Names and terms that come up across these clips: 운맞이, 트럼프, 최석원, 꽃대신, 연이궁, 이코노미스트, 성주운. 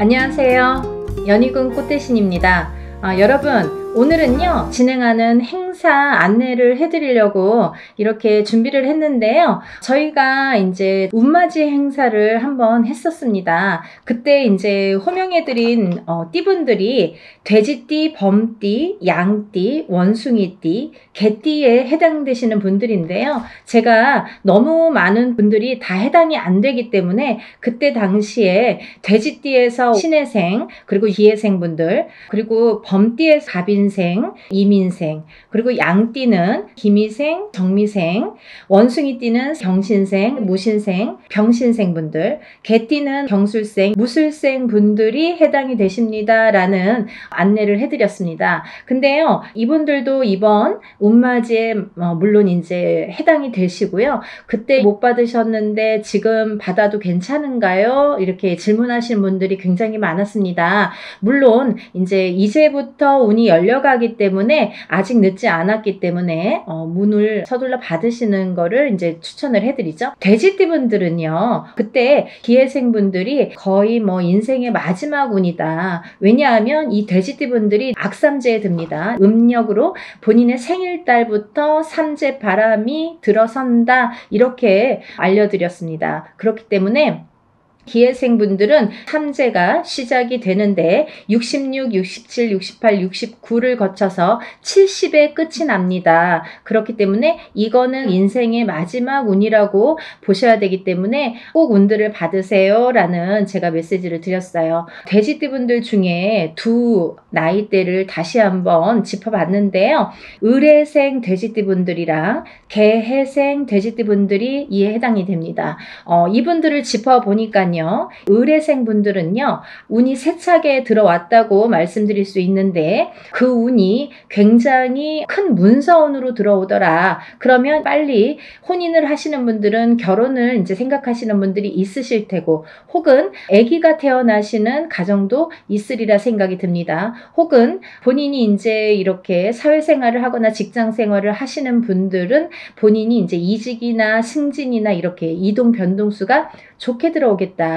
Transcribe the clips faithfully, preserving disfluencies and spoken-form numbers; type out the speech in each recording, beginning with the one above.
안녕하세요. 연이궁 꽃대신입니다. 아, 여러분, 오늘은요 진행하는 행사 안내를 해드리려고 이렇게 준비를 했는데요, 저희가 이제 운맞이 행사를 한번 했었습니다. 그때 이제 호명해드린 어, 띠분들이 돼지띠, 범띠, 양띠, 원숭이띠, 개띠에 해당되시는 분들인데요, 제가 너무 많은 분들이 다 해당이 안 되기 때문에 그때 당시에 돼지띠에서 신해생, 그리고 기해생 분들, 그리고 범띠에서 갑인생, 이민생, 그리고 양띠는 기미생, 정미생, 원숭이띠는 경신생, 무신생, 병신생 분들, 개띠는 경술생, 무술생 분들이 해당이 되십니다 라는 안내를 해드렸습니다. 근데요, 이분들도 이번 운맞이에 물론 이제 해당이 되시고요, 그때 못 받으셨는데 지금 받아도 괜찮은가요? 이렇게 질문하신 분들이 굉장히 많았습니다. 물론 이제 이제부터 운이 열려가기 때문에, 아직 늦지 않았기 때문에 어, 문을 서둘러 받으시는 거를 이제 추천을 해드리죠. 돼지띠 분들은요, 그때 기해생 분들이 거의 뭐 인생의 마지막 운이다. 왜냐하면 이 돼지띠 분들이 악삼재에 듭니다. 음력으로 본인의 생일달부터 삼재 바람이 들어선다, 이렇게 알려드렸습니다. 그렇기 때문에 기해생 분들은 삼재가 시작이 되는데 육십육, 육십칠, 육십팔, 육십구를 거쳐서 칠십에 끝이 납니다. 그렇기 때문에 이거는 인생의 마지막 운이라고 보셔야 되기 때문에 꼭 운들을 받으세요 라는 제가 메시지를 드렸어요. 돼지띠 분들 중에 두 나이대를 다시 한번 짚어봤는데요, 을해생 돼지띠 분들이랑 개해생 돼지띠 분들이 이에 해당이 됩니다. 어, 이분들을 짚어보니까요, 을해생 분들은요 운이 세차게 들어왔다고 말씀드릴 수 있는데, 그 운이 굉장히 큰 문서운으로 들어오더라. 그러면 빨리 혼인을 하시는 분들은, 결혼을 이제 생각하시는 분들이 있으실 테고, 혹은 아기가 태어나시는 가정도 있으리라 생각이 듭니다. 혹은 본인이 이제 이렇게 사회생활을 하거나 직장생활을 하시는 분들은 본인이 이제 이직이나 승진이나 이렇게 이동 변동수가 좋게 들어오겠다,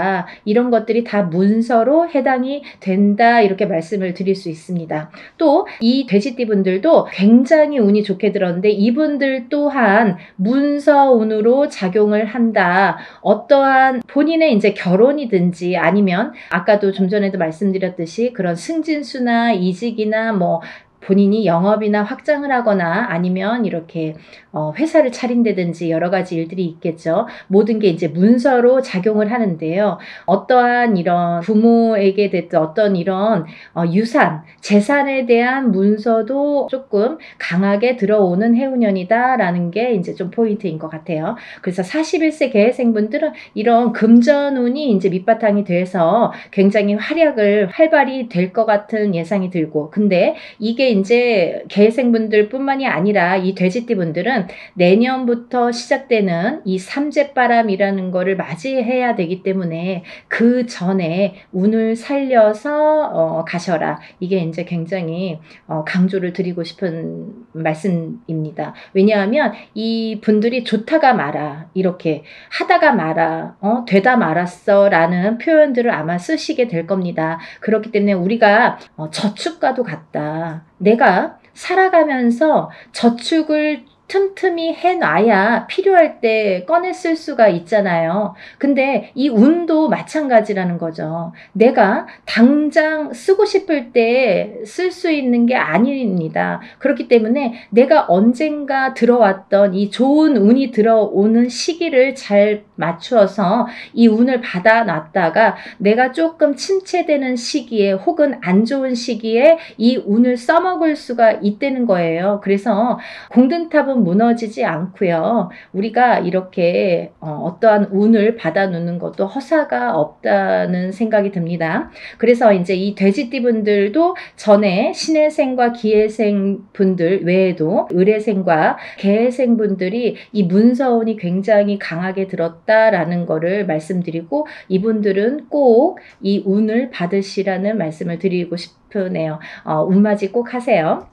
이런 것들이 다 문서로 해당이 된다, 이렇게 말씀을 드릴 수 있습니다. 또 이 돼지띠 분들도 굉장히 운이 좋게 들었는데, 이분들 또한 문서운으로 작용을 한다. 어떠한 본인의 이제 결혼이든지, 아니면 아까도 좀 전에도 말씀드렸듯이 그런 승진수나 이직이나 뭐 본인이 영업이나 확장을 하거나, 아니면 이렇게 어 회사를 차린다든지 여러 가지 일들이 있겠죠. 모든 게 이제 문서로 작용을 하는데요, 어떠한 이런 부모에게 됐던 어떤 이런 어 유산, 재산에 대한 문서도 조금 강하게 들어오는 해운년이다 라는 게 이제 좀 포인트인 것 같아요. 그래서 사십일세 계해생 분들은 이런 금전운이 이제 밑바탕이 돼서 굉장히 활약을 활발히 될 것 같은 예상이 들고, 근데 이게 이제 계생분들 뿐만이 아니라 이 돼지띠 분들은 내년부터 시작되는 이 삼재바람이라는 거를 맞이해야 되기 때문에 그 전에 운을 살려서 어, 가셔라, 이게 이제 굉장히 어, 강조를 드리고 싶은 말씀입니다. 왜냐하면 이 분들이 좋다가 마라, 이렇게 하다가 마라, 어, 되다 말았어 라는 표현들을 아마 쓰시게 될 겁니다. 그렇기 때문에 우리가 어, 저축과도 같다, 내가 살아가면서 저축을 틈틈이 해놔야 필요할 때 꺼내 쓸 수가 있잖아요. 근데 이 운도 마찬가지라는 거죠. 내가 당장 쓰고 싶을 때 쓸 수 있는 게 아닙니다. 그렇기 때문에 내가 언젠가 들어왔던 이 좋은 운이 들어오는 시기를 잘 맞추어서 이 운을 받아놨다가 내가 조금 침체되는 시기에, 혹은 안 좋은 시기에 이 운을 써먹을 수가 있다는 거예요. 그래서 공든탑은 무너지지 않고요, 우리가 이렇게 어떠한 운을 받아 놓는 것도 허사가 없다는 생각이 듭니다. 그래서 이제 이 돼지띠 분들도 전에 신해생과 기해생 분들 외에도 을해생과 개해생 분들이 이 문서운이 굉장히 강하게 들었다라는 거를 말씀드리고, 이분들은 꼭 이 운을 받으시라는 말씀을 드리고 싶으네요. 어, 운맞이 꼭 하세요.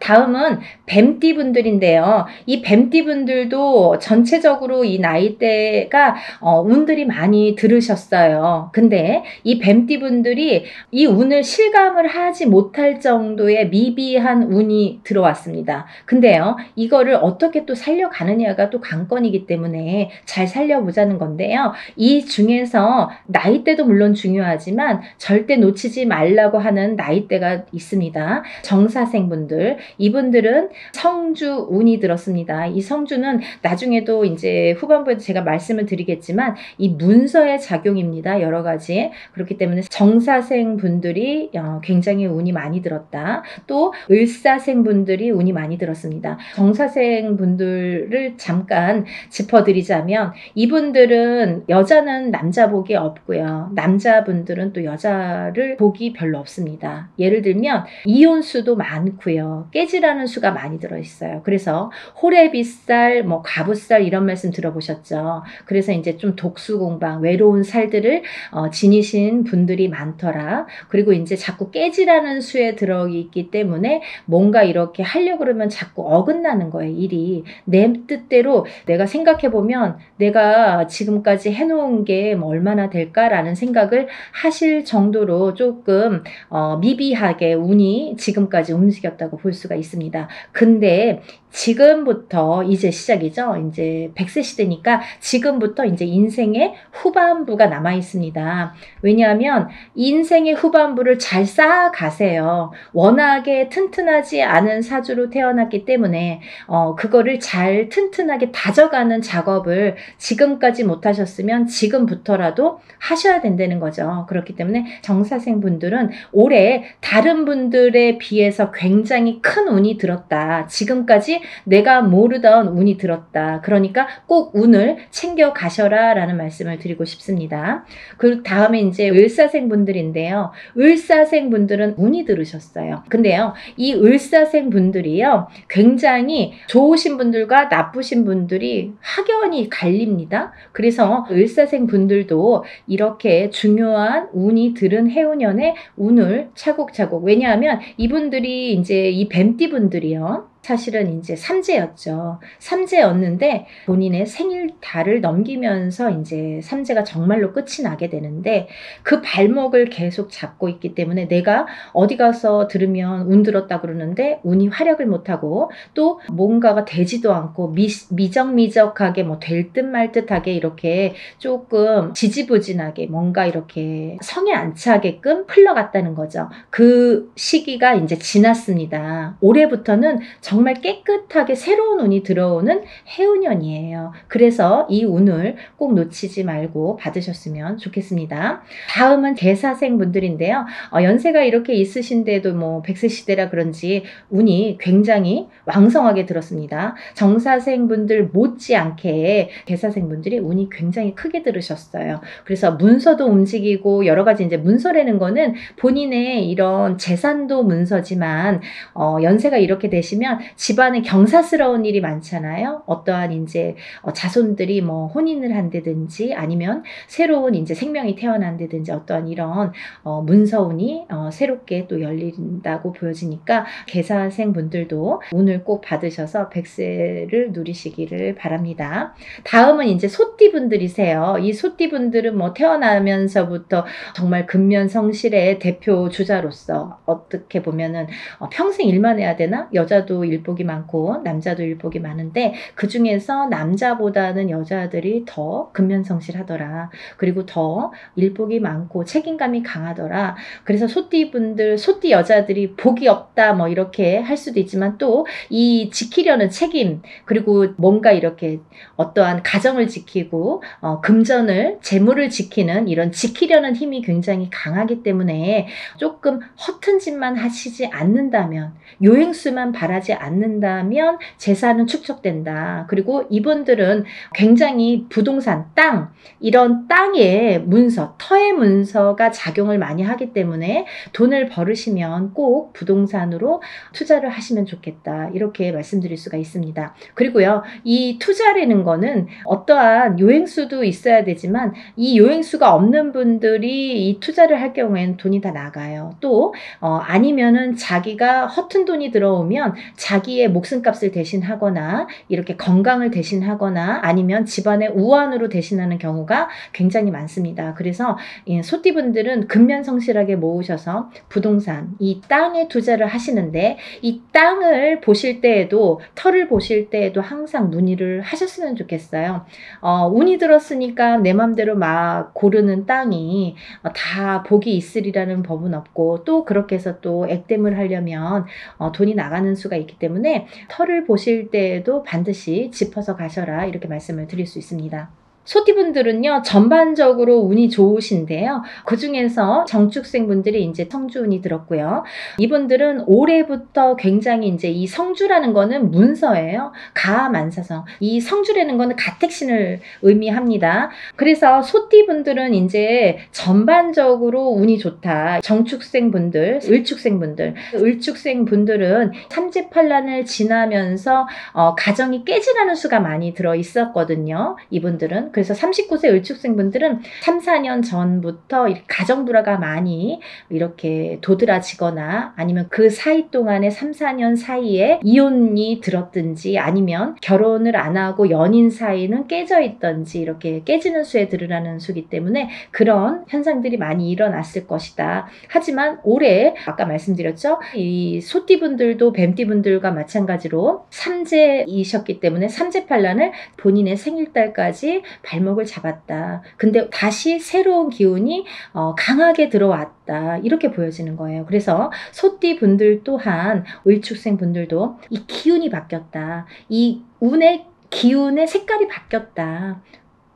다음은 뱀띠 분들인데요. 이 뱀띠 분들도 전체적으로 이 나이대가 어, 운들이 많이 들으셨어요. 근데 이 뱀띠 분들이 이 운을 실감을 하지 못할 정도의 미비한 운이 들어왔습니다. 근데요, 이거를 어떻게 또 살려가느냐가 또 관건이기 때문에 잘 살려보자는 건데요. 이 중에서 나이대도 물론 중요하지만 절대 놓치지 말라고 하는 나이대가 있습니다. 정사생 분들, 이분들은 성주운이 들었습니다. 이 성주는 나중에도 이제 후반부에도 제가 말씀을 드리겠지만 이 문서의 작용입니다. 여러 가지. 그렇기 때문에 정사생 분들이 굉장히 운이 많이 들었다. 또 을사생 분들이 운이 많이 들었습니다. 정사생 분들을 잠깐 짚어드리자면 이분들은 여자는 남자 복이 없고요. 남자분들은 또 여자를 복이 별로 없습니다. 예를 들면 이혼수도 많고요. 깨지라는 수가 많이 들어있어요. 그래서 호래비살, 뭐 가부살 이런 말씀 들어보셨죠. 그래서 이제 좀 독수공방, 외로운 살들을 어, 지니신 분들이 많더라. 그리고 이제 자꾸 깨지라는 수에 들어있기 때문에 뭔가 이렇게 하려고 그러면 자꾸 어긋나는 거예요. 일이. 내 뜻대로 내가 생각해보면 내가 지금까지 해놓은 게 뭐 얼마나 될까라는 생각을 하실 정도로 조금 어, 미비하게 운이 지금까지 움직였다고 볼 수가 있습니다. 근데 지금부터 이제 시작이죠. 이제 백세 시대니까 지금부터 이제 인생의 후반부가 남아 있습니다. 왜냐하면 인생의 후반부를 잘 쌓아가세요. 워낙에 튼튼하지 않은 사주로 태어났기 때문에 어, 그거를 잘 튼튼하게 다져가는 작업을 지금까지 못하셨으면 지금부터라도 하셔야 된다는 거죠. 그렇기 때문에 정사생 분들은 올해 다른 분들에 비해서 굉장히 큰 운이 들었다. 지금까지 내가 모르던 운이 들었다. 그러니까 꼭 운을 챙겨 가셔라 라는 말씀을 드리고 싶습니다. 그 다음에 이제 을사생 분들인데요. 을사생 분들은 운이 들으셨어요. 근데요, 이 을사생 분들이요, 굉장히 좋으신 분들과 나쁘신 분들이 확연히 갈립니다. 그래서 을사생 분들도 이렇게 중요한 운이 들은 해운년에 운을 차곡차곡, 왜냐하면 이분들이 이제 이 뱀띠 분들이요, 사실은 이제 삼재였죠. 삼재였는데 본인의 생일 달을 넘기면서 이제 삼재가 정말로 끝이 나게 되는데 그 발목을 계속 잡고 있기 때문에 내가 어디 가서 들으면 운 들었다 그러는데 운이 활약을 못하고 또 뭔가가 되지도 않고 미, 미적미적하게 뭐 될 듯 말 듯하게 이렇게 조금 지지부진하게 뭔가 이렇게 성에 안 차게끔 흘러갔다는 거죠. 그 시기가 이제 지났습니다. 올해부터는 정말 정말 깨끗하게 새로운 운이 들어오는 해운년이에요. 그래서 이 운을 꼭 놓치지 말고 받으셨으면 좋겠습니다. 다음은 대사생 분들인데요. 어, 연세가 이렇게 있으신데도 뭐 백세 시대라 그런지 운이 굉장히 왕성하게 들었습니다. 정사생 분들 못지않게 대사생 분들이 운이 굉장히 크게 들으셨어요. 그래서 문서도 움직이고 여러 가지, 이제 문서라는 거는 본인의 이런 재산도 문서지만 어, 연세가 이렇게 되시면 집안에 경사스러운 일이 많잖아요. 어떠한 이제 자손들이 뭐 혼인을 한다든지 아니면 새로운 이제 생명이 태어난다든지 어떠한 이런 어 문서운이 어 새롭게 또 열린다고 보여지니까 계사생 분들도 운을 꼭 받으셔서 백세를 누리시기를 바랍니다. 다음은 이제 소띠 분들이세요. 이 소띠 분들은 뭐 태어나면서부터 정말 근면성실의 대표 주자로서 어떻게 보면은 어 평생 일만 해야 되나? 여자도 일복이 많고 남자도 일복이 많은데 그 중에서 남자보다는 여자들이 더 근면성실하더라. 그리고 더 일복이 많고 책임감이 강하더라. 그래서 소띠 분들, 소띠 여자들이 복이 없다 뭐 이렇게 할 수도 있지만 또 이 지키려는 책임, 그리고 뭔가 이렇게 어떠한 가정을 지키고 어, 금전을, 재물을 지키는 이런 지키려는 힘이 굉장히 강하기 때문에 조금 허튼 짓만 하시지 않는다면, 요행수만 바라지 않는다면 재산은 축적된다. 그리고 이분들은 굉장히 부동산, 땅, 이런 땅의 문서, 터의 문서가 작용을 많이 하기 때문에 돈을 벌으시면 꼭 부동산으로 투자를 하시면 좋겠다. 이렇게 말씀드릴 수가 있습니다. 그리고요, 이 투자라는 거는 어떠한 요행수도 있어야 되지만 이 요행수가 없는 분들이 이 투자를 할 경우에는 돈이 다 나가요. 또 어, 아니면은 자기가 허튼 돈이 들어오면 자기의 목숨값을 대신하거나 이렇게 건강을 대신하거나 아니면 집안의 우환으로 대신하는 경우가 굉장히 많습니다. 그래서 예, 소띠분들은 근면성실하게 모으셔서 부동산, 이 땅에 투자를 하시는데 이 땅을 보실 때에도 터를 보실 때에도 항상 문의를 하셨으면 좋겠어요. 어, 운이 들었으니까 내 맘대로 막 고르는 땅이 다 복이 있으리라는 법은 없고 또 그렇게 해서 또 액땜을 하려면 어, 돈이 나가는 수가 있기 때문에 터를 보실 때에도 반드시 짚어서 가셔라 이렇게 말씀을 드릴 수 있습니다. 소띠분들은요, 전반적으로 운이 좋으신데요. 그 중에서 정축생분들이 이제 성주운이 들었고요. 이분들은 올해부터 굉장히 이제 이 성주라는 거는 문서예요. 가만사성. 이 성주라는 거는 가택신을 의미합니다. 그래서 소띠분들은 이제 전반적으로 운이 좋다. 정축생분들, 을축생분들. 을축생분들은 삼재팔란을 지나면서 어, 가정이 깨지라는 수가 많이 들어있었거든요. 이분들은. 그래서 삼십구 세 을축생분들은 삼, 사 년 전부터 가정불화가 많이 이렇게 도드라지거나 아니면 그 사이 동안에 삼, 사 년 사이에 이혼이 들었든지 아니면 결혼을 안 하고 연인 사이는 깨져 있던지 이렇게 깨지는 수에 들으라는 수기 때문에 그런 현상들이 많이 일어났을 것이다. 하지만 올해 아까 말씀드렸죠. 이 소띠분들도 뱀띠분들과 마찬가지로 삼재이셨기 때문에 삼재팔란을 본인의 생일달까지 발목을 잡았다. 근데 다시 새로운 기운이 어, 강하게 들어왔다. 이렇게 보여지는 거예요. 그래서 소띠 분들 또한 을축생 분들도 이 기운이 바뀌었다. 이 운의 기운의 색깔이 바뀌었다.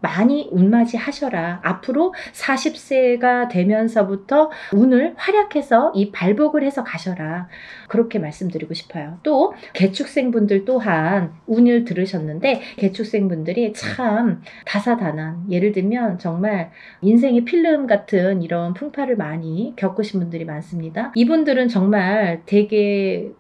많이 운맞이 하셔라. 앞으로 사십 세가 되면서부터 운을 활약해서 이 발복을 해서 가셔라. 그렇게 말씀드리고 싶어요. 또 개축생분들 또한 운을 들으셨는데 개축생분들이 참 다사다난, 예를 들면 정말 인생의 필름 같은 이런 풍파를 많이 겪으신 분들이 많습니다. 이분들은 정말 되게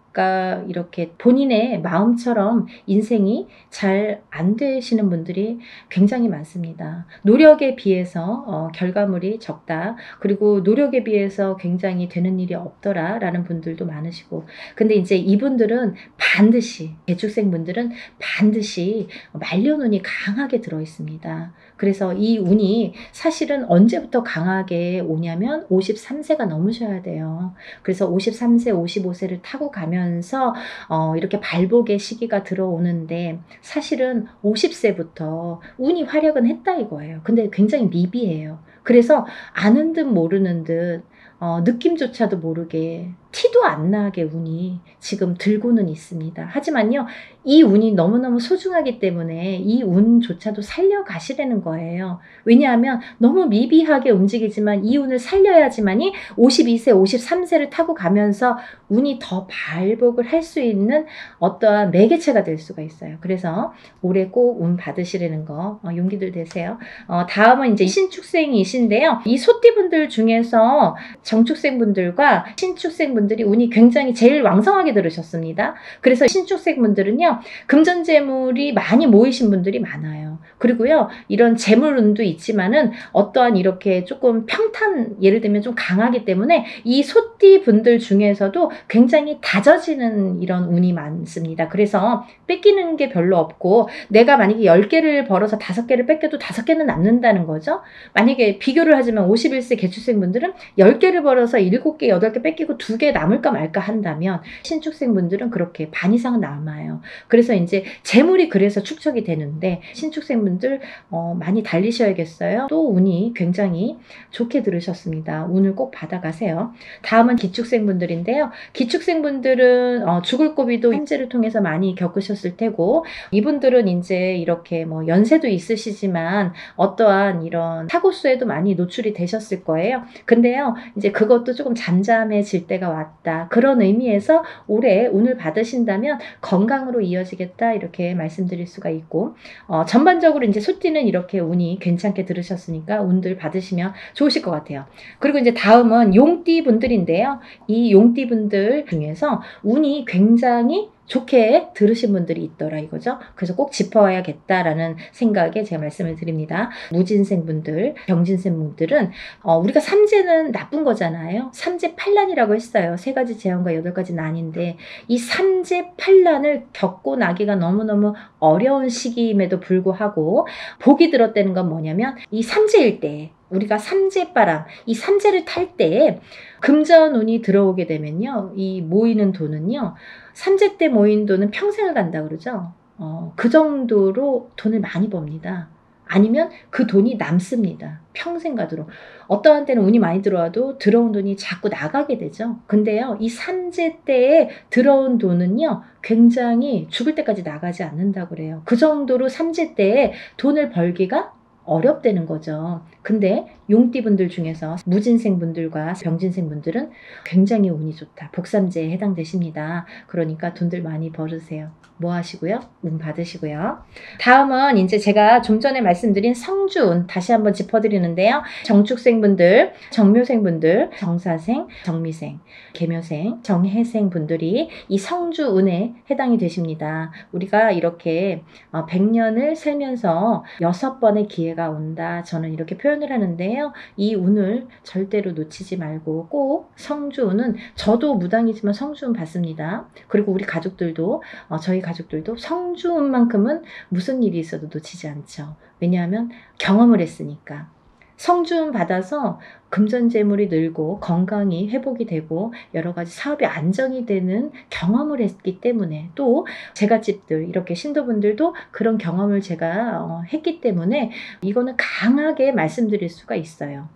이렇게 본인의 마음처럼 인생이 잘 안 되시는 분들이 굉장히 많습니다. 노력에 비해서 어, 결과물이 적다. 그리고 노력에 비해서 굉장히 되는 일이 없더라 라는 분들도 많으시고 근데 이제 이분들은 반드시 개축생분들은 반드시 말년운이 강하게 들어 있습니다. 그래서 이 운이 사실은 언제부터 강하게 오냐면 오십삼 세가 넘으셔야 돼요. 그래서 오십삼 세, 오십오 세를 타고 가면 면서 어, 이렇게 발복의 시기가 들어오는데 사실은 오십 세부터 운이 활약은 했다 이거예요. 근데 굉장히 미비해요. 그래서 아는 듯 모르는 듯 어, 느낌조차도 모르게 티도 안 나게 운이 지금 들고는 있습니다. 하지만요, 이 운이 너무너무 소중하기 때문에 이 운조차도 살려가시라는 거예요. 왜냐하면 너무 미비하게 움직이지만 이 운을 살려야지만이 오십이 세, 오십삼 세를 타고 가면서 운이 더 발복을 할 수 있는 어떠한 매개체가 될 수가 있어요. 그래서 올해 꼭 운 받으시라는 거 어, 용기들 되세요. 어, 다음은 이제 신축생이신데요. 이 소띠분들 중에서 정축생분들과 신축생분들 분들이 운이 굉장히 제일 왕성하게 들으셨습니다. 그래서 신축생분들은요, 금전재물이 많이 모이신 분들이 많아요. 그리고요, 이런 재물운도 있지만은 어떠한 이렇게 조금 평탄, 예를 들면 좀 강하기 때문에 이 소띠 분들 중에서도 굉장히 다져지는 이런 운이 많습니다. 그래서 뺏기는 게 별로 없고 내가 만약에 열 개를 벌어서 다섯 개를 뺏겨도 다섯 개는 남는다는 거죠. 만약에 비교를 하지만 오십일 세 개축생분들은 열 개를 벌어서 일곱 개, 여덟 개 뺏기고 두 개 남을까 말까 한다면 신축생분들은 그렇게 반 이상 남아요. 그래서 이제 재물이 그래서 축적이 되는데 신축생분들은 분들 어, 많이 달리셔야겠어요. 또 운이 굉장히 좋게 들으셨습니다. 운을 꼭 받아가세요. 다음은 기축생분들인데요. 기축생분들은 어, 죽을 고비도 행제를 통해서 많이 겪으셨을 테고, 이분들은 이제 이렇게 뭐 연세도 있으시지만 어떠한 이런 사고수에도 많이 노출이 되셨을 거예요. 근데요, 이제 그것도 조금 잠잠해질 때가 왔다, 그런 의미에서 올해 운을 받으신다면 건강으로 이어지겠다, 이렇게 말씀드릴 수가 있고, 어, 전반적으로 이제 소띠는 이렇게 운이 괜찮게 들으셨으니까 운들 받으시면 좋으실 것 같아요. 그리고 이제 다음은 용띠 분들인데요. 이 용띠 분들 중에서 운이 굉장히 좋게 들으신 분들이 있더라, 이거죠. 그래서 꼭 짚어야겠다라는 생각에 제가 말씀을 드립니다. 무진생 분들, 병진생 분들은 어, 우리가 삼재는 나쁜 거잖아요. 삼재팔란이라고 했어요. 세 가지 재앙과 여덟 가지 난인데, 이 삼재팔란을 겪고 나기가 너무너무 어려운 시기임에도 불구하고 복이 들었다는 건 뭐냐면, 이 삼재일 때 우리가 삼재바람, 이 삼재를 탈 때 금전운이 들어오게 되면요, 이 모이는 돈은요, 삼재 때 모인 돈은 평생을 간다 그러죠. 어, 그 정도로 돈을 많이 법니다. 아니면 그 돈이 남습니다. 평생 가도록. 어떠한 때는 운이 많이 들어와도 들어온 돈이 자꾸 나가게 되죠. 근데요, 이 삼재 때에 들어온 돈은요, 굉장히 죽을 때까지 나가지 않는다 그래요. 그 정도로 삼재 때에 돈을 벌기가 어렵다는 거죠. 근데 용띠분들 중에서 무진생분들과 병진생분들은 굉장히 운이 좋다, 복삼재에 해당되십니다. 그러니까 돈들 많이 벌으세요. 뭐 하시고요? 운 받으시고요. 다음은 이제 제가 좀 전에 말씀드린 성주운 다시 한번 짚어드리는데요. 정축생분들, 정묘생분들, 정사생, 정미생, 계묘생, 정해생분들이 이 성주운에 해당이 되십니다. 우리가 이렇게 백 년을 살면서 여섯 번의 기회가 온다, 저는 이렇게 표현을 하는데요. 이 운을 절대로 놓치지 말고 꼭 성주운은, 저도 무당이지만 성주운 받습니다. 그리고 우리 가족들도, 어, 저희 가족들도 성주운만큼은 무슨 일이 있어도 놓치지 않죠. 왜냐하면 경험을 했으니까. 성주운 받아서 금전재물이 늘고 건강이 회복이 되고 여러 가지 사업이 안정이 되는 경험을 했기 때문에, 또 제갓집들, 이렇게 신도분들도 그런 경험을 제가 했기 때문에 이거는 강하게 말씀드릴 수가 있어요.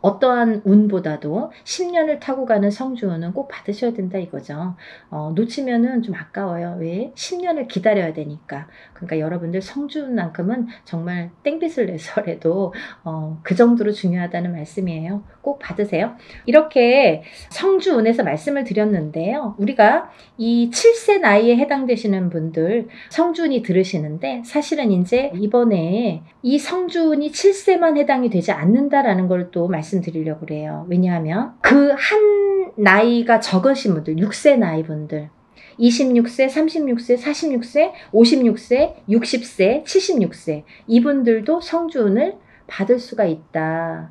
어떠한 운보다도 십 년을 타고 가는 성주운은 꼭 받으셔야 된다, 이거죠. 어, 놓치면은 좀 아까워요. 왜? 십 년을 기다려야 되니까. 그러니까 여러분들 성주운만큼은 정말 땡빛을 내서라도 어, 그 정도로 중요하다는 말씀이에요. 꼭 받으세요. 이렇게 성주운에서 말씀을 드렸는데요. 우리가 이 칠 세 나이에 해당되시는 분들 성주운이 들으시는데, 사실은 이제 이번에 이 성주운이 칠 세만 해당이 되지 않는다라는 걸 또 말씀드리려고 그래요. 왜냐하면 그 한 나이가 적으신 분들, 육 세 나이 분들, 이십육 세, 삼십육 세, 사십육 세, 오십육 세, 육십 세, 칠십육 세, 이분들도 성주운을 받을 수가 있다.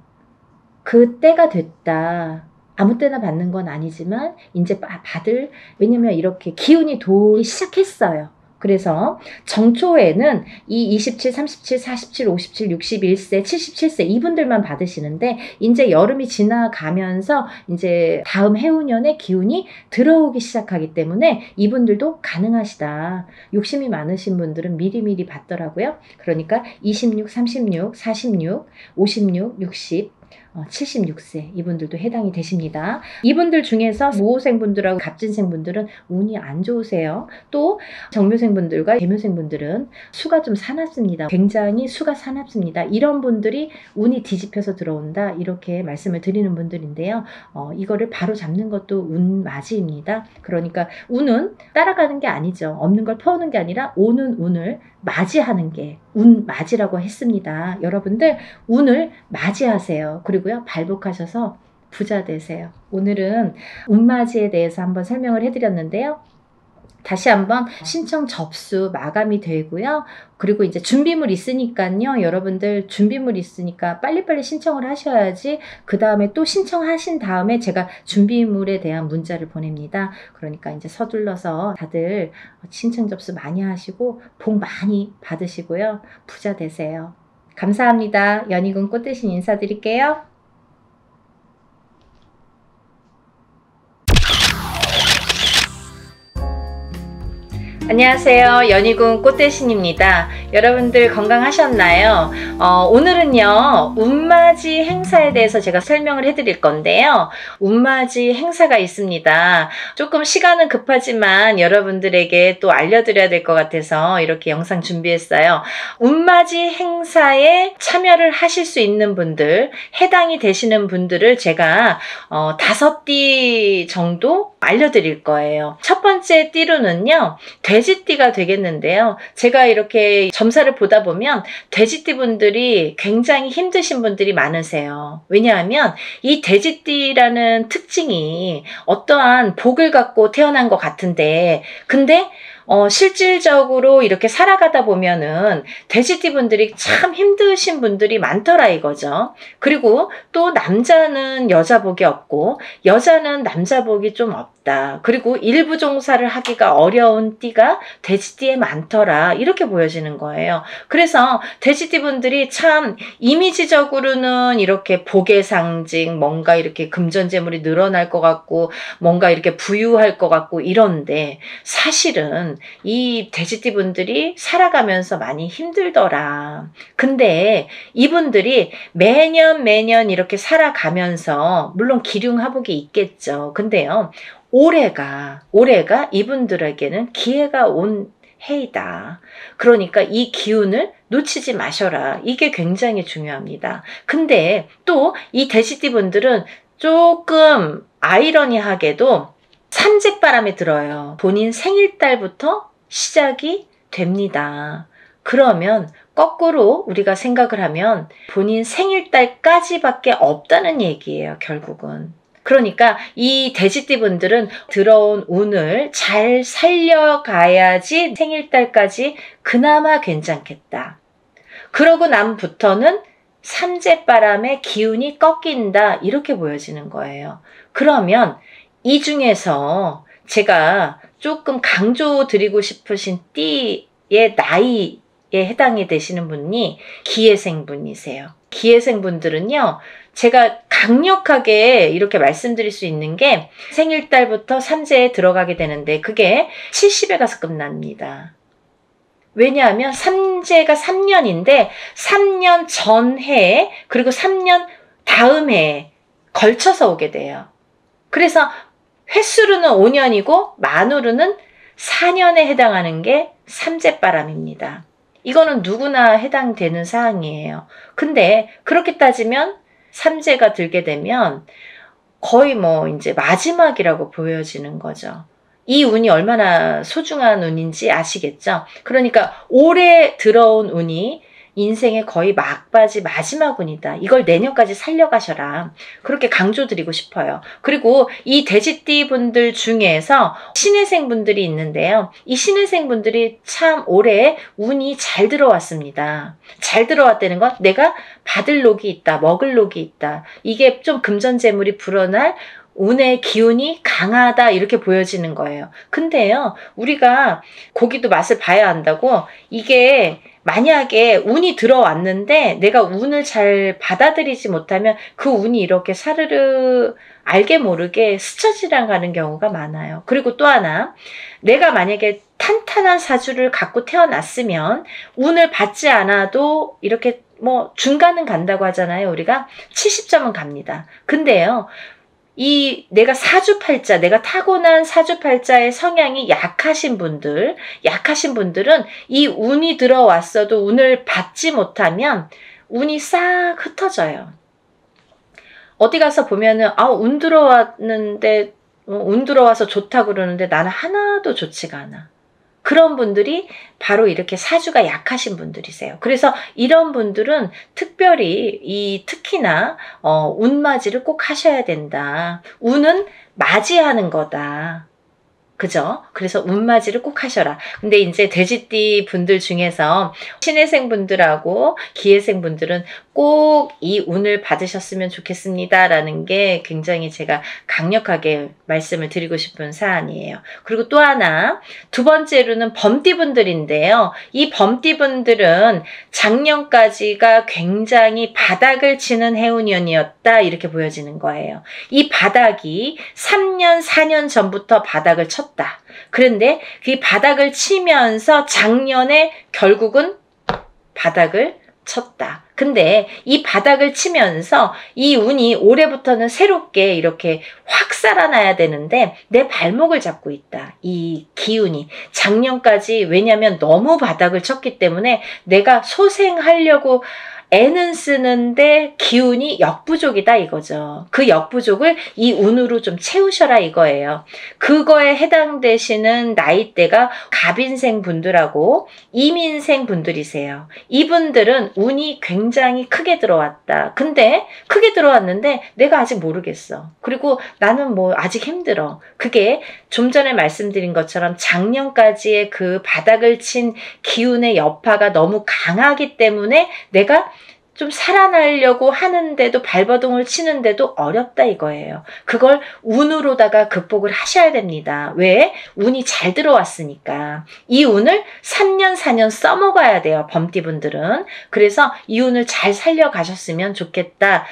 그 때가 됐다. 아무 때나 받는 건 아니지만 이제 받을, 왜냐면 이렇게 기운이 돌기 시작했어요. 그래서 정초에는 이 이십칠, 삼십칠, 사십칠, 오십칠, 육십일 세, 칠십칠 세 이분들만 받으시는데, 이제 여름이 지나가면서 이제 다음 해운년에 기운이 들어오기 시작하기 때문에 이분들도 가능하시다. 욕심이 많으신 분들은 미리미리 받더라고요. 그러니까 이십육, 삼십육, 사십육, 오십육, 육십, 어, 칠십육 세 이분들도 해당이 되십니다. 이분들 중에서 모호생분들하고 갑진생분들은 운이 안 좋으세요. 또 정묘생분들과 계묘생분들은 수가 좀 사납습니다. 굉장히 수가 사납습니다. 이런 분들이 운이 뒤집혀서 들어온다, 이렇게 말씀을 드리는 분들인데요. 어, 이거를 바로 잡는 것도 운맞이입니다. 그러니까 운은 따라가는 게 아니죠. 없는 걸 퍼오는 게 아니라 오는 운을 맞이하는 게 운맞이라고 했습니다. 여러분들 운을 맞이하세요. 그리고요, 발복하셔서 부자 되세요. 오늘은 운맞이에 대해서 한번 설명을 해드렸는데요. 다시 한번 신청 접수 마감이 되고요. 그리고 이제 준비물 있으니까요. 여러분들 준비물 있으니까 빨리빨리 신청을 하셔야지, 그 다음에 또 신청하신 다음에 제가 준비물에 대한 문자를 보냅니다. 그러니까 이제 서둘러서 다들 신청 접수 많이 하시고 복 많이 받으시고요. 부자 되세요. 감사합니다. 연이궁 꽃대신 인사드릴게요. 안녕하세요. 연이궁 꽃대신입니다. 여러분들 건강하셨나요? 어, 오늘은요, 운맞이 행사에 대해서 제가 설명을 해드릴 건데요. 운맞이 행사가 있습니다. 조금 시간은 급하지만 여러분들에게 또 알려드려야 될 것 같아서 이렇게 영상 준비했어요. 운맞이 행사에 참여를 하실 수 있는 분들, 해당이 되시는 분들을 제가 어, 다섯 띠 정도 알려드릴 거예요. 첫 번째 띠로는요, 돼지띠가 되겠는데요. 제가 이렇게 점사를 보다 보면 돼지띠 분들이 굉장히 힘드신 분들이 많으세요. 왜냐하면 이 돼지띠라는 특징이 어떠한 복을 갖고 태어난 것 같은데, 근데 어, 실질적으로 이렇게 살아가다 보면은 돼지띠 분들이 참 힘드신 분들이 많더라 이거죠. 그리고 또 남자는 여자 복이 없고 여자는 남자 복이 좀 없다. 그리고 일부 종사를 하기가 어려운 띠가 돼지띠에 많더라. 이렇게 보여지는 거예요. 그래서 돼지띠 분들이 참 이미지적으로는 이렇게 복의 상징, 뭔가 이렇게 금전재물이 늘어날 것 같고 뭔가 이렇게 부유할 것 같고 이런데, 사실은 이 돼지띠 분들이 살아가면서 많이 힘들더라. 근데 이분들이 매년 매년 이렇게 살아가면서, 물론 기륭하복이 있겠죠. 근데요, 올해가 올해가 이분들에게는 기회가 온 해이다. 그러니까 이 기운을 놓치지 마셔라. 이게 굉장히 중요합니다. 근데 또 이 돼지띠 분들은 조금 아이러니하게도 삼재바람에 들어요. 본인 생일달부터 시작이 됩니다. 그러면 거꾸로 우리가 생각을 하면 본인 생일달까지밖에 없다는 얘기예요, 결국은. 그러니까 이 돼지띠 분들은 들어온 운을 잘 살려가야지 생일달까지 그나마 괜찮겠다. 그러고 남부터는 삼재바람에 기운이 꺾인다, 이렇게 보여지는 거예요. 그러면 이 중에서 제가 조금 강조 드리고 싶으신 띠의 나이에 해당이 되시는 분이 기회생 분이세요. 기회생 분들은요, 제가 강력하게 이렇게 말씀드릴 수 있는 게, 생일달부터 삼재에 들어가게 되는데 그게 칠십에 가서 끝납니다. 왜냐하면 삼재가 삼 년인데 삼 년 전해 그리고 삼 년 다음 해에 걸쳐서 오게 돼요. 그래서 횟수로는 오 년이고 만으로는 사 년에 해당하는 게 삼재바람입니다. 이거는 누구나 해당되는 사항이에요. 근데 그렇게 따지면 삼재가 들게 되면 거의 뭐 이제 마지막이라고 보여지는 거죠. 이 운이 얼마나 소중한 운인지 아시겠죠? 그러니까 올해 들어온 운이 인생의 거의 막바지 마지막 운이다. 이걸 내년까지 살려가셔라. 그렇게 강조드리고 싶어요. 그리고 이 돼지띠 분들 중에서 신혜생 분들이 있는데요. 이 신혜생 분들이 참 올해 운이 잘 들어왔습니다. 잘 들어왔다는 건 내가 받을 녹이 있다, 먹을 녹이 있다. 이게 좀 금전재물이 불어날 운의 기운이 강하다, 이렇게 보여지는 거예요. 근데요, 우리가 고기도 맛을 봐야 한다고, 이게 만약에 운이 들어왔는데 내가 운을 잘 받아들이지 못하면 그 운이 이렇게 사르르 알게 모르게 스쳐 지나가는 경우가 많아요. 그리고 또 하나, 내가 만약에 탄탄한 사주를 갖고 태어났으면 운을 받지 않아도 이렇게 뭐 중간은 간다고 하잖아요. 우리가 칠십 점은 갑니다. 근데요, 이 내가 사주팔자, 내가 타고난 사주팔자의 성향이 약하신 분들, 약하신 분들은 이 운이 들어왔어도 운을 받지 못하면 운이 싹 흩어져요. 어디 가서 보면은, 아, 운 들어왔는데, 운 들어와서 좋다 그러는데 나는 하나도 좋지가 않아. 그런 분들이 바로 이렇게 사주가 약하신 분들이세요. 그래서 이런 분들은 특별히 이 특히나 어, 운맞이를 꼭 하셔야 된다. 운은 맞이하는 거다. 그죠? 그래서 운맞이를 꼭 하셔라. 근데 이제 돼지띠 분들 중에서 신혜생 분들하고 기혜생 분들은 꼭 이 운을 받으셨으면 좋겠습니다 라는 게 굉장히 제가 강력하게 말씀을 드리고 싶은 사안이에요. 그리고 또 하나, 두 번째로는 범띠분들인데요. 이 범띠분들은 작년까지가 굉장히 바닥을 치는 해운년이었다 이렇게 보여지는 거예요. 이 바닥이 삼 년 사 년 전부터 바닥을 쳤다. 그런데 그 바닥을 치면서 작년에 결국은 바닥을 쳤다. 근데 이 바닥을 치면서 이 운이 올해부터는 새롭게 이렇게 확 살아나야 되는데 내 발목을 잡고 있다. 이 기운이 작년까지, 왜냐면 너무 바닥을 쳤기 때문에 내가 소생하려고 애는 쓰는데 기운이 역부족이다 이거죠. 그 역부족을 이 운으로 좀 채우셔라 이거예요. 그거에 해당되시는 나이대가 갑인생 분들하고 이민생 분들이세요. 이분들은 운이 굉장히 크게 들어왔다. 근데 크게 들어왔는데 내가 아직 모르겠어. 그리고 나는 뭐 아직 힘들어. 그게 좀 전에 말씀드린 것처럼 작년까지의 그 바닥을 친 기운의 여파가 너무 강하기 때문에 내가 좀 살아나려고 하는데도 발버둥을 치는데도 어렵다 이거예요. 그걸 운으로다가 극복을 하셔야 됩니다. 왜? 운이 잘 들어왔으니까. 이 운을 삼 년 사 년 써먹어야 돼요. 범띠분들은. 그래서 이 운을 잘 살려가셨으면 좋겠다.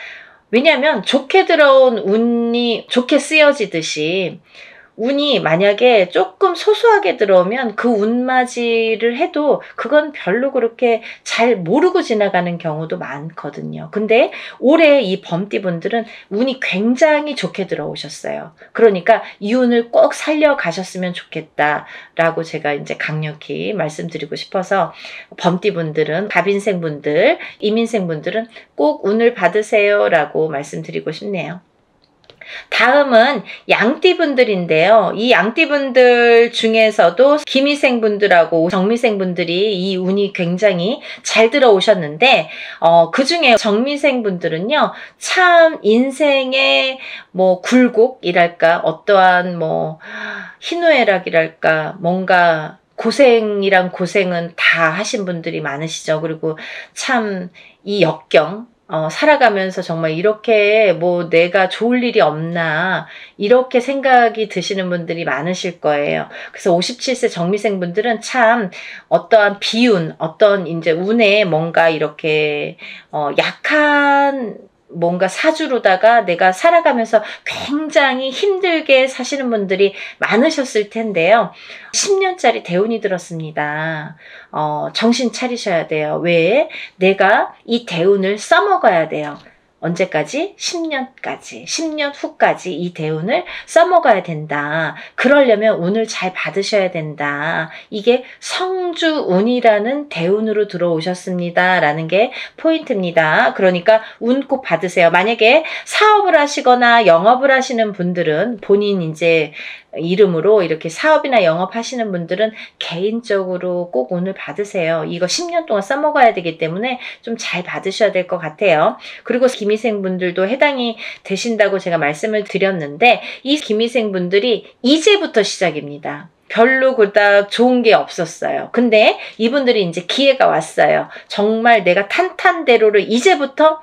왜냐하면 좋게 들어온 운이 좋게 쓰여지듯이 운이 만약에 조금 소소하게 들어오면 그 운맞이를 해도 그건 별로 그렇게 잘 모르고 지나가는 경우도 많거든요. 근데 올해 이 범띠분들은 운이 굉장히 좋게 들어오셨어요. 그러니까 이 운을 꼭 살려가셨으면 좋겠다라고 제가 이제 강력히 말씀드리고 싶어서, 범띠분들은, 갑인생분들, 이민생분들은 꼭 운을 받으세요라고 말씀드리고 싶네요. 다음은 양띠분들인데요. 이 양띠분들 중에서도 기미생분들하고 정미생분들이 이 운이 굉장히 잘 들어오셨는데 어, 그 중에 정미생분들은요, 참 인생의 뭐 굴곡이랄까, 어떠한 뭐 희노애락이랄까, 뭔가 고생이란 고생은 다 하신 분들이 많으시죠. 그리고 참 이 역경, 어, 살아가면서 정말 이렇게 뭐 내가 좋을 일이 없나 이렇게 생각이 드시는 분들이 많으실 거예요. 그래서 오십칠 세 정미생 분들은 참 어떠한 비운, 어떤 이제 운에 뭔가 이렇게 어, 약한 뭔가 사주로다가 내가 살아가면서 굉장히 힘들게 사시는 분들이 많으셨을 텐데요. 십 년짜리 대운이 들었습니다. 어, 정신 차리셔야 돼요. 왜? 내가 이 대운을 써먹어야 돼요. 언제까지? 십 년까지. 십 년 후까지 이 대운을 써먹어야 된다. 그러려면 운을 잘 받으셔야 된다. 이게 성주운이라는 대운으로 들어오셨습니다. 라는 게 포인트입니다. 그러니까 운 꼭 받으세요. 만약에 사업을 하시거나 영업을 하시는 분들은 본인 이제 이름으로 이렇게 사업이나 영업하시는 분들은 개인적으로 꼭 운을 받으세요. 이거 십 년 동안 써먹어야 되기 때문에 좀 잘 받으셔야 될 것 같아요. 그리고 기미생 분들도 해당이 되신다고 제가 말씀을 드렸는데, 이 기미생 분들이 이제부터 시작입니다. 별로 그닥 좋은 게 없었어요. 근데 이분들이 이제 기회가 왔어요. 정말 내가 탄탄대로를 이제부터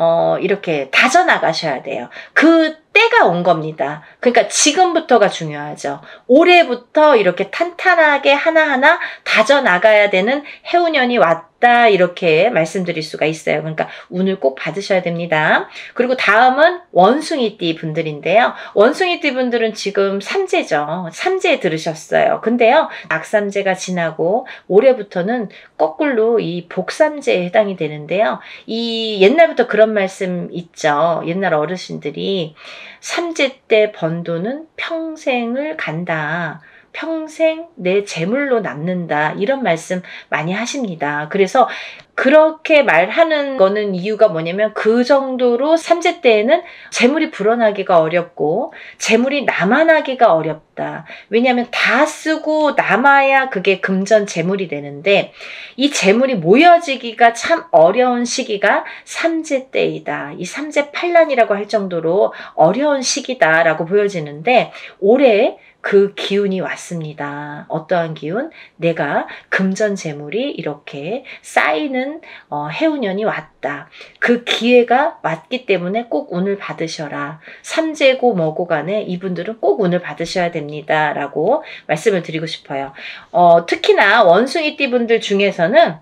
어, 이렇게 다져나가셔야 돼요. 그 때가 온 겁니다. 그러니까 지금부터가 중요하죠. 올해부터 이렇게 탄탄하게 하나하나 다져나가야 되는 해운년이 왔다 이렇게 말씀드릴 수가 있어요. 그러니까 운을 꼭 받으셔야 됩니다. 그리고 다음은 원숭이띠 분들인데요. 원숭이띠 분들은 지금 삼재죠. 삼재에 들으셨어요. 근데요, 악삼재가 지나고 올해부터는 거꾸로 이 복삼재에 해당이 되는데요. 이 옛날부터 그런 말씀 있죠. 옛날 어르신들이 삼재 때 번 돈은 평생을 간다. 평생 내 재물로 남는다. 이런 말씀 많이 하십니다. 그래서 그렇게 말하는 거는 이유가 뭐냐면, 그 정도로 삼재 때에는 재물이 불어나기가 어렵고 재물이 남아나기가 어렵다. 왜냐하면 다 쓰고 남아야 그게 금전 재물이 되는데, 이 재물이 모여지기가 참 어려운 시기가 삼재 때이다. 이 삼재 팔란이라고 할 정도로 어려운 시기다라고 보여지는데, 올해 그 기운이 왔습니다. 어떠한 기운? 내가 금전재물이 이렇게 쌓이는 어, 해운년이 왔다. 그 기회가 왔기 때문에 꼭 운을 받으셔라. 삼재고 뭐고 간에 이분들은 꼭 운을 받으셔야 됩니다. 라고 말씀을 드리고 싶어요. 어, 특히나 원숭이띠 분들 중에서는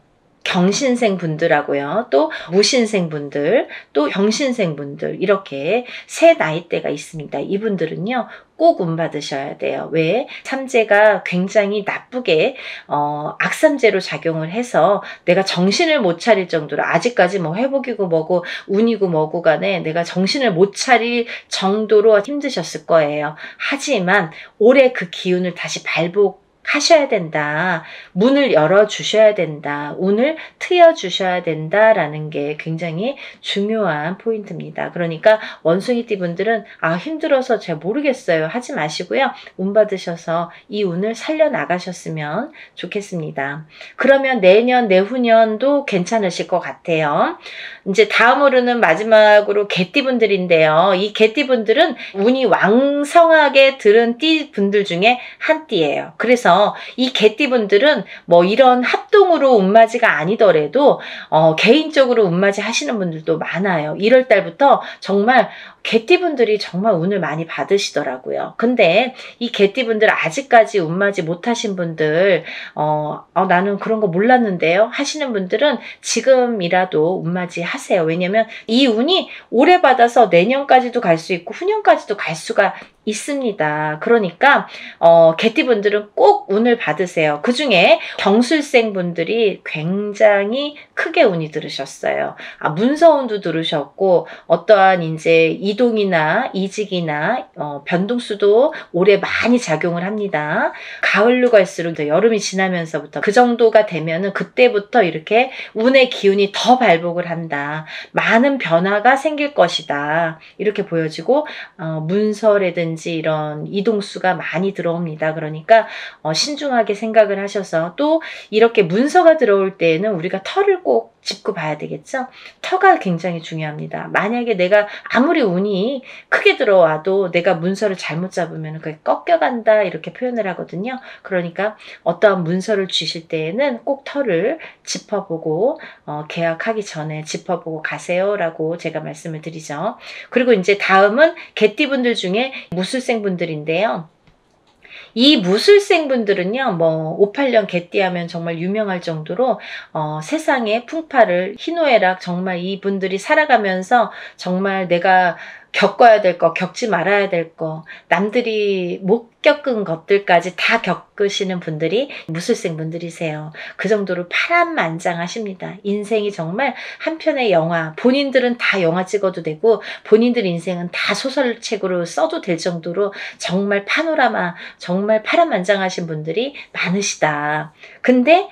경신생 분들하고요. 또 무신생 분들, 또 경신생 분들 이렇게 세 나이대가 있습니다. 이분들은요. 꼭 운 받으셔야 돼요. 왜? 삼재가 굉장히 나쁘게 어, 악삼재로 작용을 해서 내가 정신을 못 차릴 정도로 아직까지 뭐 회복이고 뭐고 운이고 뭐고 간에 내가 정신을 못 차릴 정도로 힘드셨을 거예요. 하지만 올해 그 기운을 다시 발복 하셔야 된다. 문을 열어주셔야 된다. 운을 트여주셔야 된다라는 게 굉장히 중요한 포인트입니다. 그러니까 원숭이띠 분들은 아 힘들어서 잘 모르겠어요. 하지 마시고요. 운 받으셔서 이 운을 살려나가셨으면 좋겠습니다. 그러면 내년, 내후년도 괜찮으실 것 같아요. 이제 다음으로는 마지막으로 개띠 분들인데요. 이 개띠 분들은 운이 왕성하게 들은 띠 분들 중에 한 띠예요. 그래서 이 개띠분들은 뭐 이런 합동으로 운맞이가 아니더라도 어, 개인적으로 운맞이 하시는 분들도 많아요. 일월 달부터 정말 개띠분들이 정말 운을 많이 받으시더라고요. 근데 이 개띠분들 아직까지 운맞이 못하신 분들 어, 어, 나는 그런 거 몰랐는데요 하시는 분들은 지금이라도 운맞이 하세요. 왜냐면 이 운이 오래 받아서 내년까지도 갈 수 있고 후년까지도 갈 수가 있습니다. 그러니까 어, 개띠분들은 꼭 운을 받으세요. 그 중에 경술생 분들이 굉장히 크게 운이 들으셨어요. 아, 문서운도 들으셨고 어떠한 이제 이동이나 이직이나 어, 변동수도 올해 많이 작용을 합니다. 가을로 갈수록 여름이 지나면서부터 그 정도가 되면은 그때부터 이렇게 운의 기운이 더 발복을 한다. 많은 변화가 생길 것이다. 이렇게 보여지고 어, 문서라든지 이런 이동수가 많이 들어옵니다. 그러니까 어, 신중하게 생각을 하셔서 또 이렇게 문서가 들어올 때에는 우리가 털을 꼭 짚고 봐야 되겠죠. 터가 굉장히 중요합니다. 만약에 내가 아무리 운이 크게 들어와도 내가 문서를 잘못 잡으면 그게 꺾여간다 이렇게 표현을 하거든요. 그러니까 어떠한 문서를 주실 때에는 꼭 터를 짚어보고 어, 계약하기 전에 짚어보고 가세요 라고 제가 말씀을 드리죠. 그리고 이제 다음은 개띠분들 중에 무술생 분들인데요. 이 무술생분들은요. 뭐 오십팔 년 개띠하면 정말 유명할 정도로 어, 세상의 풍파를 희노애락 정말 이분들이 살아가면서 정말 내가 겪어야 될 거, 겪지 말아야 될 거, 남들이 못 겪은 것들까지 다 겪으시는 분들이 무술생 분들이세요. 그 정도로 파란만장하십니다. 인생이 정말 한편의 영화, 본인들은 다 영화 찍어도 되고 본인들 인생은 다 소설책으로 써도 될 정도로 정말 파노라마, 정말 파란만장하신 분들이 많으시다. 근데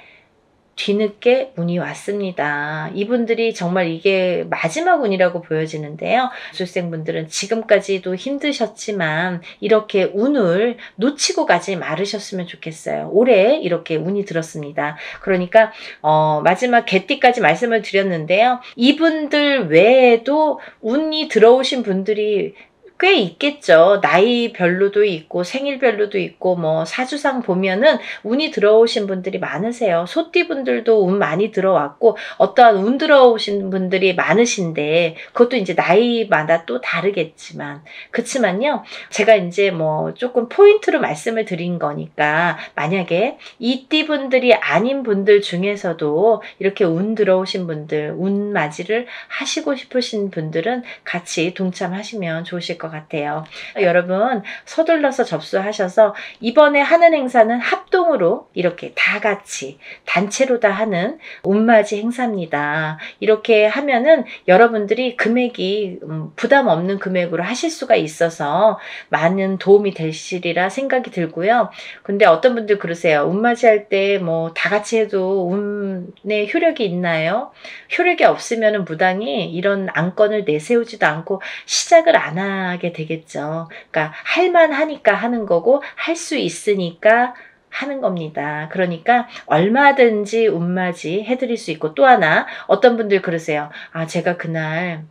뒤늦게 운이 왔습니다. 이분들이 정말 이게 마지막 운이라고 보여지는데요. 무술생분들은 지금까지도 힘드셨지만 이렇게 운을 놓치고 가지 말으셨으면 좋겠어요. 올해 이렇게 운이 들었습니다. 그러니까 어, 마지막 개띠까지 말씀을 드렸는데요. 이분들 외에도 운이 들어오신 분들이 꽤 있겠죠. 나이별로도 있고 생일별로도 있고 뭐 사주상 보면은 운이 들어오신 분들이 많으세요. 소띠분들도 운 많이 들어왔고 어떠한 운 들어오신 분들이 많으신데 그것도 이제 나이마다 또 다르겠지만 그치만요. 제가 이제 뭐 조금 포인트로 말씀을 드린 거니까 만약에 이 띠분들이 아닌 분들 중에서도 이렇게 운 들어오신 분들 운 맞이를 하시고 싶으신 분들은 같이 동참하시면 좋으실 것 같아요. 것 같아요. 여러분 서둘러서 접수하셔서 이번에 하는 행사는 합동으로 이렇게 다 같이 단체로 다 하는 운맞이 행사입니다. 이렇게 하면은 여러분들이 금액이 음, 부담 없는 금액으로 하실 수가 있어서 많은 도움이 되시리라 생각이 들고요. 근데 어떤 분들 그러세요. 운맞이 할 때 뭐 다 같이 해도 운의 효력이 있나요? 효력이 없으면은 무당이 이런 안건을 내세우지도 않고 시작을 안 하 하게 되겠죠. 그러니까 할만하니까 하는 거고 할 수 있으니까 하는 겁니다. 그러니까 얼마든지 운맞이 해드릴 수 있고 또 하나 어떤 분들 그러세요. 아 제가 그날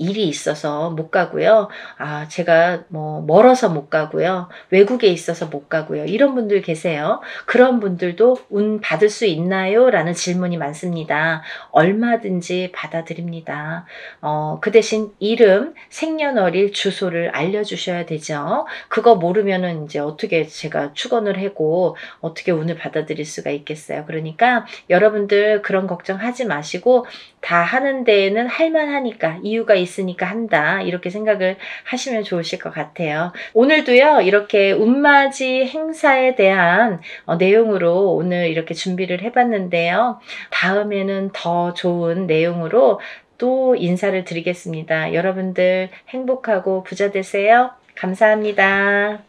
일이 있어서 못 가고요. 아, 제가 뭐 멀어서 못 가고요. 외국에 있어서 못 가고요. 이런 분들 계세요. 그런 분들도 운 받을 수 있나요? 라는 질문이 많습니다. 얼마든지 받아드립니다. 어, 그 대신 이름, 생년월일, 주소를 알려주셔야 되죠. 그거 모르면은 이제 어떻게 제가 축원을 하고 어떻게 운을 받아들일 수가 있겠어요. 그러니까 여러분들 그런 걱정하지 마시고 다 하는 데에는 할만하니까, 이유가 있으니까 한다, 이렇게 생각을 하시면 좋으실 것 같아요. 오늘도요 이렇게 운맞이 행사에 대한 어, 내용으로 오늘 이렇게 준비를 해봤는데요. 다음에는 더 좋은 내용으로 또 인사를 드리겠습니다. 여러분들 행복하고 부자 되세요. 감사합니다.